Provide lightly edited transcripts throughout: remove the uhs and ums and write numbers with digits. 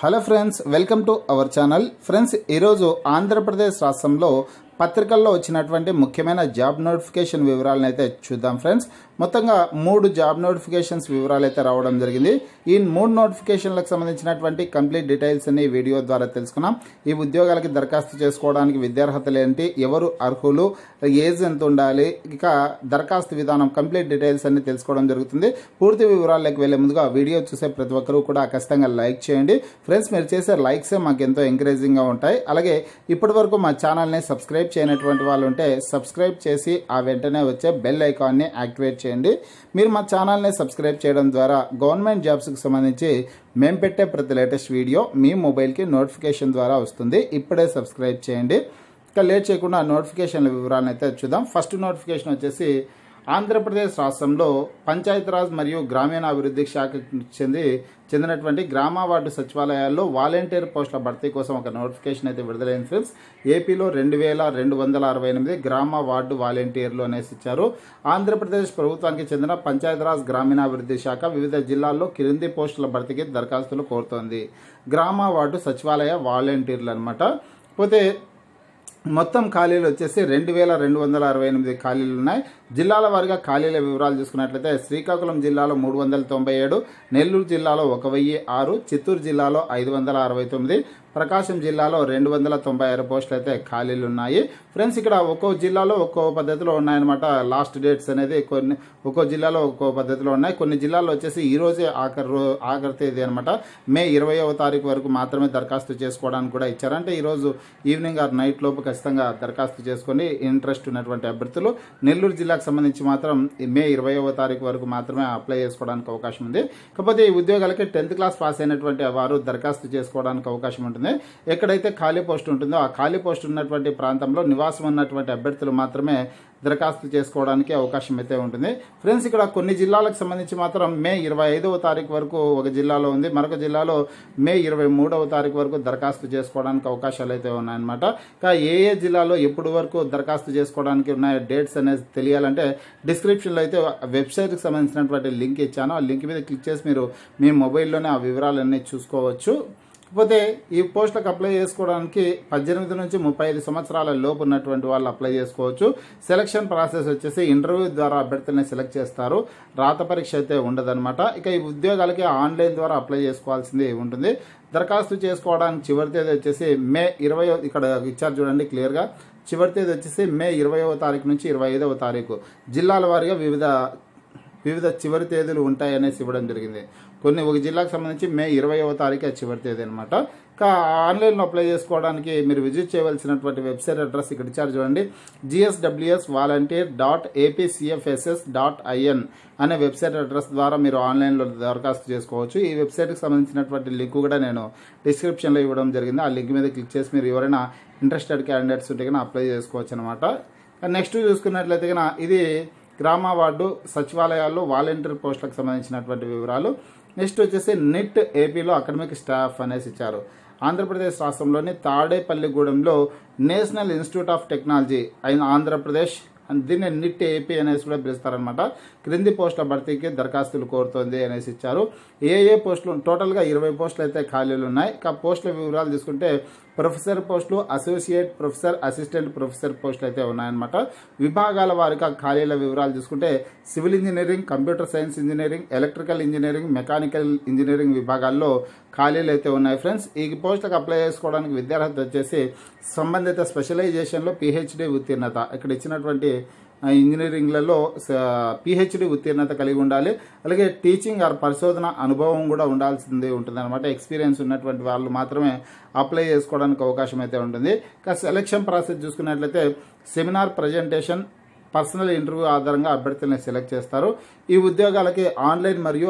Hello friends, welcome to our channel. Friends, ఈరోజు ఆంధ్రప్రదేశ్ రాష్ట్రంలో పత్రికల్లో వచ్చినటువంటి ముఖ్యమైన జాబ్ నోటిఫికేషన్ వివరాలను అయితే చూద్దాం. ఫ్రెండ్స్, మొత్తంగా 3 జాబ్ నోటిఫికేషన్స్ వివరాలు అయితే రావడం జరిగింది. ఈ 3 నోటిఫికేషన్లకు సంబంధించినటువంటి కంప్లీట్ డీటెయిల్స్ అన్ని వీడియో ద్వారా తెలుసుకున్నాం. ఈ ఉద్యోగాలకి దరఖాస్తు చేసుకోవడానికి విద్యార్హతలు ఏంటి, ఎవరు అర్హులు, ఏజ్ ఎంత ఉండాలి, ఇక దరఖాస్తు విధానం కంప్లీట్ డీటెయిల్స్ అన్ని తెలుసుకోవడం జరుగుతుంది. పూర్తి వివరాలకు వెళ్లే ముందుగా వీడియో చూసే ప్రతి ఒక్కరూ కూడా ఖచ్చితంగా లైక్ చేయండి. ఫ్రెండ్స్, మీరు చేసే లైక్సే మాకు ఎంతో ఎంకరేజింగ్గా ఉంటాయి. అలాగే ఇప్పటి వరకు మా ఛానల్ని సబ్స్క్రైబ్ చేయనటువంటి వాళ్ళు ఉంటే సబ్స్క్రైబ్ చేసి ఆ వెంటనే వచ్చే బెల్ ఐకాన్ని యాక్టివేట్ చేయండి. మీరు మా ఛానల్ని సబ్స్క్రైబ్ చేయడం ద్వారా గవర్నమెంట్ జాబ్స్కి సంబంధించి మేము పెట్టే ప్రతి లేటెస్ట్ వీడియో మీ మొబైల్కి నోటిఫికేషన్ ద్వారా వస్తుంది. ఇప్పుడే సబ్స్క్రైబ్ చేయండి. ఇంకా లేట్ చేయకుండా నోటిఫికేషన్ల వివరాలను అయితే చూద్దాం. ఫస్ట్ నోటిఫికేషన్ వచ్చేసి ఆంధ్రప్రదేశ్ రాష్ట్రంలో పంచాయతీరాజ్ మరియు గ్రామీణాభివృద్ధి శాఖకు చెందినటువంటి గ్రామ వార్డు సచివాలయాల్లో వాలంటీర్ పోస్టుల భర్తీ కోసం ఒక నోటిఫికేషన్ అయితే విడుదలైంది. ఫ్రెండ్స్, ఏపీలో 2268 గ్రామ వార్డు వాలంటీర్లు అనేసి ఇచ్చారు. ఆంధ్రప్రదేశ్ ప్రభుత్వానికి చెందిన పంచాయతీరాజ్ గ్రామీణాభివృద్ధి శాఖ వివిధ జిల్లాల్లో క్రింది పోస్టుల భర్తీకి దరఖాస్తులు కోరుతోంది. గ్రామ వార్డు సచివాలయ వాలంటీర్లు అనమాట. పోతే మొత్తం ఖాళీలు వచ్చేసి 2268 ఖాళీలు ఉన్నాయి. జిల్లాల వారిగా ఖాళీల వివరాలు చూసుకున్నట్లయితే శ్రీకాకుళం జిల్లాలో 397, నెల్లూరు జిల్లాలో 1006, చిత్తూరు జిల్లాలో 569, ప్రకాశం జిల్లాలో 296 పోస్టులు అయితే ఖాళీలు ఉన్నాయి. ఫ్రెండ్స్, ఇక్కడ ఒక్కో జిల్లాలో ఒక్కో పద్ధతిలో ఉన్నాయన్నమాట. లాస్ట్ డేట్స్ అనేది కొన్ని ఒక్కో జిల్లాలో ఒక్కో పద్ధతిలో ఉన్నాయి. కొన్ని జిల్లాల్లో వచ్చేసి ఈరోజే ఆఖరి తేదీ అనమాట. మే 20వ తారీఖు వరకు మాత్రమే దరఖాస్తు చేసుకోవడానికి కూడా ఇచ్చారంటే ఈరోజు ఈవినింగ్ ఆర్ నైట్ లోపు ఖచ్చితంగా దరఖాస్తు చేసుకొని ఇంట్రెస్ట్ ఉన్నటువంటి అభ్యర్థులు. నెల్లూరు జిల్లాకు సంబంధించి మాత్రం మే 20వ తారీఖు వరకు మాత్రమే అప్లై చేసుకోవడానికి అవకాశం ఉంది. కాకపోతే ఈ ఉద్యోగాలకి 10th క్లాస్ పాస్ అయినటువంటి వారు దరఖాస్తు చేసుకోవడానికి అవకాశం ఉంటుంది. ఎక్కడైతే ఖాళీ పోస్ట్ ఉంటుందో ఆ ఖాళీ పోస్ట్ ఉన్నటువంటి ప్రాంతంలో నివాసం ఉన్నటువంటి అభ్యర్థులు మాత్రమే దరఖాస్తు చేసుకోవడానికి అవకాశం అయితే ఉంటుంది. ఫ్రెండ్స్, ఇక్కడ కొన్ని జిల్లాలకు సంబంధించి మాత్రం మే 25వ తారీఖు వరకు ఒక జిల్లాలో ఉంది, మరొక జిల్లాలో మే 23వ తారీఖు వరకు దరఖాస్తు చేసుకోవడానికి అవకాశాలు అయితే ఉన్నాయన్నమాట. ఇంకా ఏ జిల్లాలో ఎప్పుడు వరకు దరఖాస్తు చేసుకోవడానికి ఉన్న డేట్స్ అనేది తెలియాలంటే డిస్క్రిప్షన్లో అయితే వెబ్సైట్కి సంబంధించినటువంటి లింక్ ఇచ్చాను. ఆ లింక్ మీద క్లిక్ చేసి మీరు మీ మొబైల్లోనే ఆ వివరాలన్నీ చూసుకోవచ్చు. పోతే ఈ పోస్టులకు అప్లై చేసుకోవడానికి 18 నుంచి 35 సంవత్సరాల లోపు ఉన్నటువంటి వాళ్ళు అప్లై చేసుకోవచ్చు. సెలక్షన్ ప్రాసెస్ వచ్చేసి ఇంటర్వ్యూ ద్వారా అభ్యర్థులని సెలెక్ట్ చేస్తారు. రాత పరీక్ష అయితే ఉండదన్నమాట. ఇక ఈ ఉద్యోగాలకి ఆన్లైన్ ద్వారా అప్లై చేసుకోవాల్సింది ఉంటుంది. దరఖాస్తు చేసుకోవడానికి చివరి తేదీ వచ్చేసి మే 20, ఇక్కడ ఇచ్చారు చూడండి క్లియర్గా, చివరి తేదీ వచ్చేసి మే 20వ తారీఖు నుంచి 25వ తారీఖు. జిల్లాల వారిగా వివిధ చివరి తేదీలు ఉంటాయనేసి ఇవ్వడం జరిగింది. కొన్ని ఒక జిల్లాకు సంబంధించి మే 20వ తారీఖే చివరి తేదీ అనమాట. ఇంకా ఆన్లైన్లో అప్లై చేసుకోవడానికి మీరు విజిట్ చేయవలసినటువంటి వెబ్సైట్ అడ్రస్ ఇక్కడ ఇచ్చారు చూడండి, gsws volunteer.apcfss.in అనే వెబ్సైట్ అడ్రస్ ద్వారా మీరు ఆన్లైన్లో దరఖాస్తు చేసుకోవచ్చు. ఈ వెబ్సైట్కి సంబంధించినటువంటి లింక్ కూడా నేను డిస్క్రిప్షన్లో ఇవ్వడం జరిగింది. ఆ లింక్ మీద క్లిక్ చేసి మీరు ఎవరైనా ఇంట్రెస్టెడ్ క్యాండిడేట్స్ ఉంటే కన్నా అప్లై చేసుకోవచ్చు అనమాట. నెక్స్ట్ చూసుకున్నట్లయితే కన్నా ఇది గ్రామ వార్డు సచివాలయాల్లో వాలంటీర్ పోస్టులకు సంబంధించినటువంటి వివరాలు. నెక్స్ట్ వచ్చేసి నిట్ ఏపీలో అకాడమిక్ స్టాఫ్ అనేసి ఇచ్చారు. ఆంధ్రప్రదేశ్ రాష్ట్రంలోని తాడేపల్లిగూడెంలో national institute of technology Andhra Pradesh, దీన్ని నిట్ ఏపీ అనేసి కూడా పిలుస్తారనమాట. క్రింది పోస్టుల భర్తీకి దరఖాస్తులు కోరుతోంది అనేసి ఇచ్చారు. ఏ పోస్టులు టోటల్గా 20 పోస్టులు అయితే ఖాళీలు ఉన్నాయి. ఆ పోస్టుల వివరాలు తీసుకుంటే ప్రొఫెసర్ పోస్టులు, అసోసియేట్ ప్రొఫెసర్, అసిస్టెంట్ ప్రొఫెసర్ పోస్టులు అయితే ఉన్నాయన్నమాట. విభాగాల వారిగా ఖాళీల వివరాలు చూసుకుంటే civil engineering, computer science engineering, electrical engineering, mechanical engineering విభాగాల్లో ఖాళీలు అయితే ఉన్నాయి. ఫ్రెండ్స్, ఈ పోస్టులకు అప్లై చేసుకోవడానికి విద్యార్హత వచ్చేసి సంబంధిత స్పెషలైజేషన్లో పిహెచ్డీ ఉత్తీర్ణత, ఇక్కడ ఇచ్చినటువంటి ఇంజనీరింగ్లలో పిహెచ్డి ఉత్తీర్ణత కలిగి ఉండాలి. అలాగే టీచింగ్ ఆర్ పరిశోధన అనుభవం కూడా ఉండాల్సింది ఉంటుందన్నమాట. ఎక్స్పీరియన్స్ ఉన్నటువంటి వాళ్ళు మాత్రమే అప్లై చేసుకోవడానికి అవకాశం అయితే ఉంటుంది. ఇంకా సెలక్షన్ ప్రాసెస్ చూసుకున్నట్లయితే సెమినార్, ప్రజెంటేషన్, పర్సనల్ ఇంటర్వ్యూ ఆధారంగా అభ్యర్థులను సెలెక్ట్ చేస్తారు. ఈ ఉద్యోగాలకి ఆన్లైన్ మరియు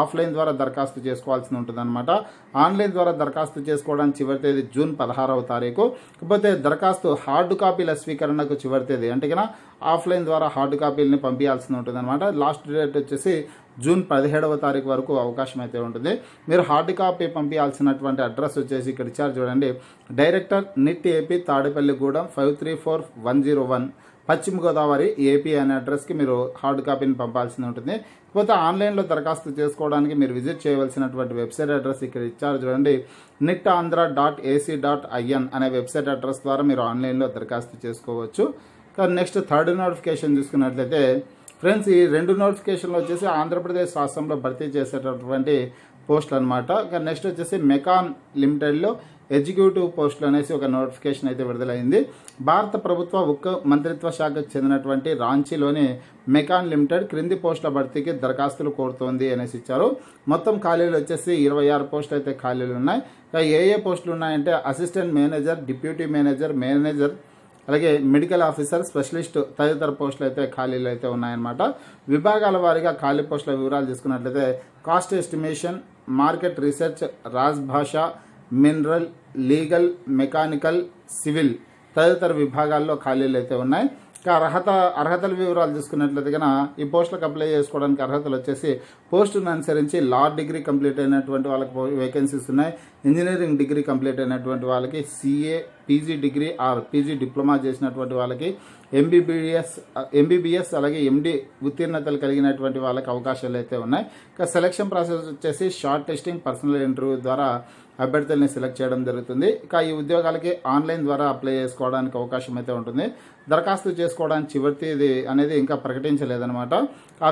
ఆఫ్లైన్ ద్వారా దరఖాస్తు చేసుకోవాల్సి ఉంటుందన్నమాట. ఆన్లైన్ ద్వారా దరఖాస్తు చేసుకోవడానికి చివరి తేదీ జూన్ 16వ తారీఖు. కాకపోతే దరఖాస్తు హార్డ్ కాపీల స్వీకరణకు చివరి తేదీ, అంటే ఆఫ్లైన్ ద్వారా హార్డ్ కాపీలని పంపించాల్సి ఉంటుందన్నమాట. లాస్ట్ డేట్ వచ్చేసి జూన్ 17వ తారీఖు వరకు అవకాశం అయితే ఉంటుంది. మీరు హార్డ్ కాపీ పంపించాల్సినటువంటి అడ్రస్ వచ్చేసి ఇక్కడ ఇచ్చారు చూడండి, డైరెక్టర్ నిట్ ఏపీ తాడేపల్లిగూడెం 534-101, పశ్చిమ గోదావరి ఏపీ అనే అడ్రస్ కి మీరు హార్డ్ కాపీని పంపాల్సి ఉంటుంది. లేకపోతే ఆన్లైన్ లో దరఖాస్తు చేసుకోవడానికి మీరు విజిట్ చేయవలసినటువంటి వెబ్సైట్ అడ్రస్ ఇక్కడ ఇచ్చారు చూడండి, nitandraandhra.ac.in అనే వెబ్సైట్ అడ్రస్ ద్వారా మీరు ఆన్లైన్ లో దరఖాస్తు చేసుకోవచ్చు. నెక్స్ట్ థర్డ్ నోటిఫికేషన్ చూసుకున్నట్లయితే ఫ్రెండ్స్, ఈ రెండు నోటిఫికేషన్లు వచ్చేసి ఆంధ్రప్రదేశ్ రాష్ట్రంలో భర్తీ చేసేటటువంటి పోస్టులు అనమాట. నెక్స్ట్ వచ్చేసి మెకాన్ లిమిటెడ్లో ఎగ్జిక్యూటివ్ పోస్టులు అనేసి ఒక నోటిఫికేషన్ అయితే విడుదలైంది. భారత ప్రభుత్వ ఉక్కు మంత్రిత్వ శాఖకు చెందినటువంటి రాంచీలోని మెకాన్ లిమిటెడ్ క్రింది పోస్టుల భర్తీకి దరఖాస్తులు కోరుతోంది అనేసి ఇచ్చారు. మొత్తం ఖాళీలు వచ్చేసి 26 పోస్టులు అయితే ఖాళీలు ఉన్నాయి. ఏ ఏ పోస్టులు ఉన్నాయంటే assistant manager, deputy manager, manager, అలాగే మెడికల్ ఆఫీసర్, స్పెషలిస్ట్ తదితర పోస్టులు అయితే ఖాళీలు అయితే ఉన్నాయన్నమాట. విభాగాల వారీగా ఖాళీ పోస్టుల వివరాలు తీసుకున్నట్లయితే cost estimation, market research, Rajbhasha, mineral, legal, mechanical, civil తదితర విభాగాల్లో ఖాళీలు అయితే ఉన్నాయి. అర్హతల వివరాలు చూసుకున్నట్లయితే ఈ పోస్టులకు అప్లై చేసుకోవడానికి అర్హతలు వచ్చేసి పోస్టును అనుసరించి లా డిగ్రీ కంప్లీట్ అయినటువంటి వాళ్ళకి వేకెన్సీస్ ఉన్నాయి. ఇంజనీరింగ్ డిగ్రీ కంప్లీట్ అయినటువంటి వాళ్ళకి, CA, PG degree or PG diploma చేసినటువంటి వాళ్ళకి, ఎంబీబీఎస్ అలాగే ఎండి ఉత్తీర్ణతలు కలిగినటువంటి వాళ్ళకి అవకాశాలు అయితే ఉన్నాయి. ఇక సెలక్షన్ ప్రాసెస్ వచ్చేసి షార్ట్ టెస్టింగ్, పర్సనల్ ఇంటర్వ్యూ ద్వారా అభ్యర్థుల్ని సెలెక్ట్ చేయడం జరుగుతుంది. ఇక ఈ ఉద్యోగాలకి ఆన్లైన్ ద్వారా అప్లై చేసుకోవడానికి అవకాశం అయితే ఉంటుంది. దరఖాస్తు చేసుకోవడానికి చివరి తేదీ అనేది ఇంకా ప్రకటించలేదన్నమాట.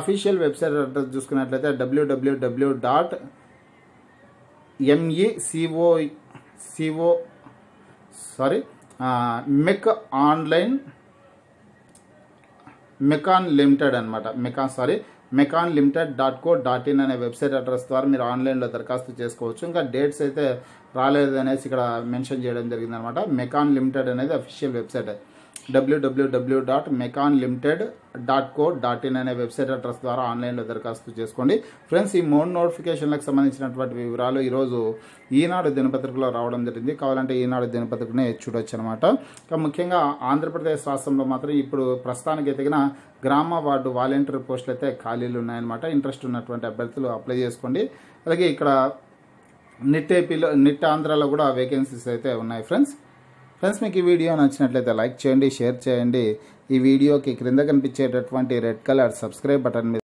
అఫీషియల్ వెబ్సైట్ అడ్రస్ చూసుకున్నట్లయితే mekanlimited.co.in అనే వెబ్సైట్ అడ్రస్ ద్వారా మీరు ఆన్లైన్లో దరఖాస్తు చేసుకోవచ్చు. ఇంకా డేట్స్ అయితే రాలేదు అనేసి ఇక్కడ మెన్షన్ చేయడం జరిగింది అనమాట. మెకాన్ లిమిటెడ్ అనేది అఫీషియల్ వెబ్సైట్ www.mekanlimited.co.in అనే వెబ్సైట్ అడ్రస్ ద్వారా ఆన్లైన్లో దరఖాస్తు చేసుకోండి. ఫ్రెండ్స్, ఈ మూడు నోటిఫికేషన్లకు సంబంధించినటువంటి వివరాలు ఈరోజు ఈనాడు దినపత్రికలో రావడం జరిగింది. కావాలంటే ఈనాడు దినపత్రికనే చూడొచ్చు అనమాట. ముఖ్యంగా ఆంధ్రప్రదేశ్ రాష్ట్రంలో మాత్రం ఇప్పుడు ప్రస్తుతానికి ఎదిగిన గ్రామ వార్డు వాలంటీర్ పోస్టులు అయితే ఖాళీలు ఉన్నాయన్నమాట. ఇంట్రెస్ట్ ఉన్నటువంటి అభ్యర్థులు అప్లై చేసుకోండి. అలాగే ఇక్కడ నిట్ ఆంధ్రాలో కూడా వేకెన్సీస్ అయితే ఉన్నాయి. ఫ్రెండ్స్ మీకు ఈ వీడియో నచ్చినట్లయితే లైక్ చేయండి, షేర్ చేయండి. ఈ వీడియోకి క్రింద కనిపించేటటువంటి రెడ్ కలర్ సబ్స్క్రైబ్ బటన్